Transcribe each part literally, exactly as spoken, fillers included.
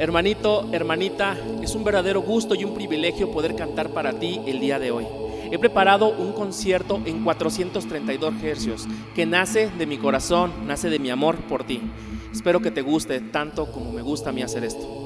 Hermanito, hermanita, es un verdadero gusto y un privilegio poder cantar para ti el día de hoy. He preparado un concierto en cuatrocientos treinta y dos hercios que nace de mi corazón, nace de mi amor por ti. Espero que te guste tanto como me gusta a mí hacer esto.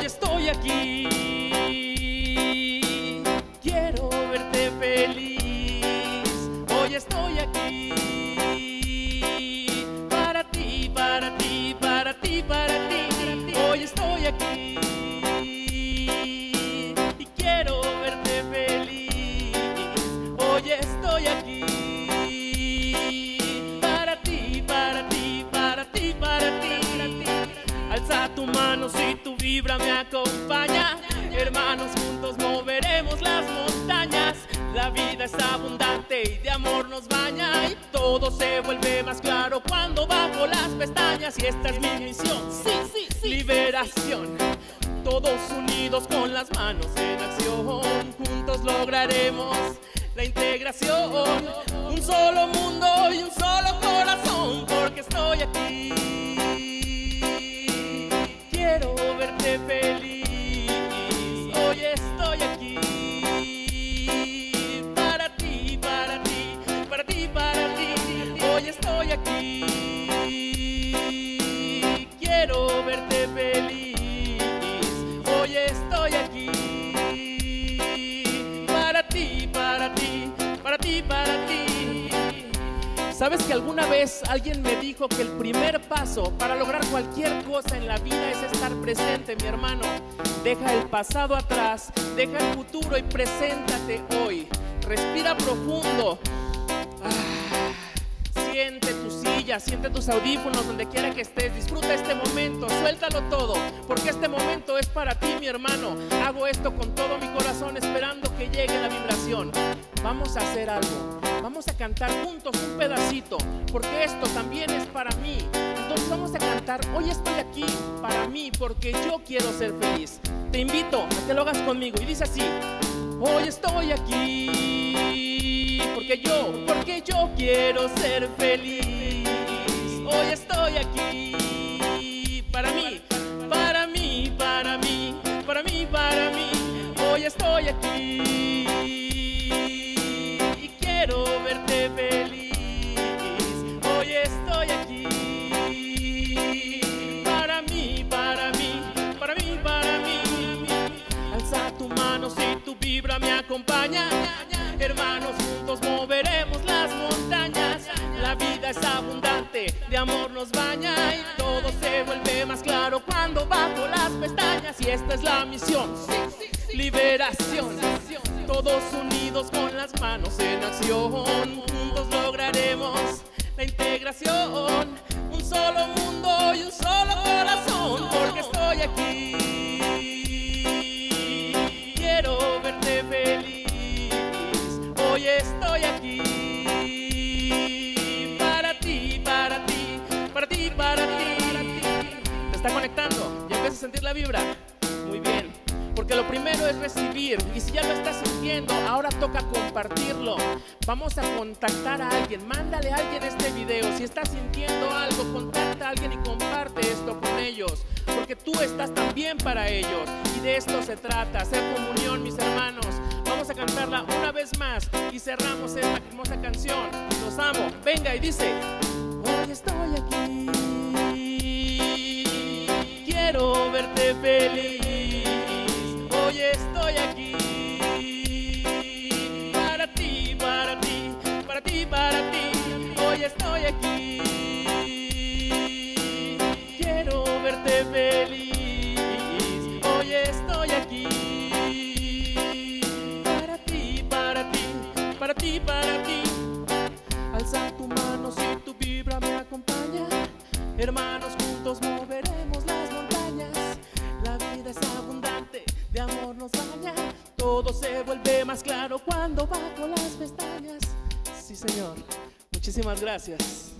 Estoy aquí, quiero verte feliz. Hoy estoy aquí, para ti, para ti, para ti, para ti, para ti. Hoy estoy aquí y quiero verte feliz. Hoy estoy aquí, para ti, para ti, para ti, para ti, para ti. Alza tu mano si tu vibra me acompaña, hermanos juntos moveremos las montañas. La vida es abundante y de amor nos baña, y todo se vuelve más claro cuando bajo las pestañas. Y esta es mi misión, sí, sí, sí, liberación. Todos unidos con las manos en acción, juntos lograremos la integración. Un solo mundo y un solo corazón, porque estoy aquí. Quiero verte feliz, hoy estoy aquí, para ti, para ti, para ti, para ti, hoy estoy aquí, quiero verte feliz, hoy estoy aquí, para ti, para ti, para ti, para ti. ¿Sabes que alguna vez alguien me dijo que el primer paso para lograr cualquier cosa en la vida es estar presente, mi hermano? Deja el pasado atrás, deja el futuro y preséntate hoy. Respira profundo. Ah, siente tu silla, siente tus audífonos donde quiera que estés. Disfruta este momento, suéltalo todo, porque este momento es para ti, mi hermano. Hago esto con todo mi corazón esperando que llegue la vibración. Vamos a hacer algo. Vamos a cantar juntos un pedacito, porque esto también es para mí. Entonces vamos a cantar, hoy estoy aquí para mí, porque yo quiero ser feliz. Te invito a que lo hagas conmigo y dice así: hoy estoy aquí, porque yo, porque yo quiero ser feliz. Hoy estoy aquí, para mí, para mí, para mí, para mí, para mí. Hoy estoy aquí, quiero verte feliz, hoy estoy aquí, para mí, para mí, para mí, para mí. Alza tu mano si tu vibra me acompaña, hermanos juntos moveremos las montañas. La vida es abundante, de amor nos baña, y todo se vuelve más claro cuando bajo las pestañas. Y esta es la misión, liberación. Todos unidos con las manos en acción, juntos lograremos la integración. Un solo mundo y un solo corazón, porque estoy aquí. Quiero verte feliz, hoy estoy aquí. Para ti, para ti, para ti, para ti. ¿Te está conectando? ¿Ya empiezas a sentir la vibra? Muy bien, porque lo primero es es recibir, y si ya lo estás sintiendo, ahora toca compartirlo. Vamos a contactar a alguien, mándale a alguien este video. Si estás sintiendo algo, contacta a alguien y comparte esto con ellos, porque tú estás también para ellos, y de esto se trata, hacer comunión, mis hermanos. Vamos a cantarla una vez más y cerramos esta hermosa canción. Los amo, venga, y dice: hoy estoy aquí, quiero verte feliz. Hoy estoy aquí, para ti, para ti, para ti, para ti. Hoy estoy aquí, quiero verte feliz. Hoy estoy aquí, para ti, para ti, para ti, para ti. Alza tu mano si tu vibra me acompaña. Hermanos, juntos moveremos las montañas. La vida es abundante, de amor nos baña. Todo se vuelve más claro cuando bajo las pestañas. Sí, Señor. Muchísimas gracias.